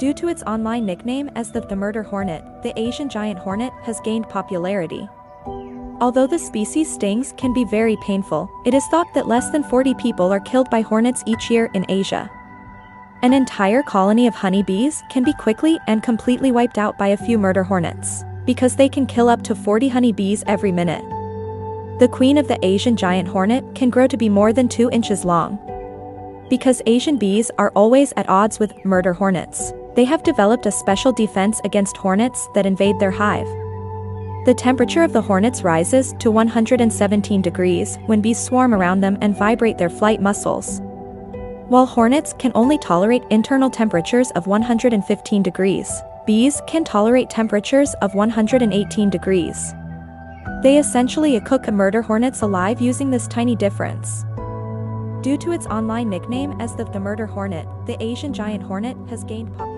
Due to its online nickname as the Murder Hornet, the Asian Giant Hornet has gained popularity. Although the species' stings can be very painful, it is thought that less than 40 people are killed by hornets each year in Asia. An entire colony of honeybees can be quickly and completely wiped out by a few murder hornets, because they can kill up to 40 honeybees every minute. The queen of the Asian Giant Hornet can grow to be more than 2 inches long. Because Asian bees are always at odds with murder hornets, they have developed a special defense against hornets that invade their hive. The temperature of the hornets rises to 117 degrees when bees swarm around them and vibrate their flight muscles. While hornets can only tolerate internal temperatures of 115 degrees, bees can tolerate temperatures of 118 degrees. They essentially cook murder hornets alive using this tiny difference. Due to its online nickname as the Murder Hornet, the Asian Giant Hornet has gained popularity.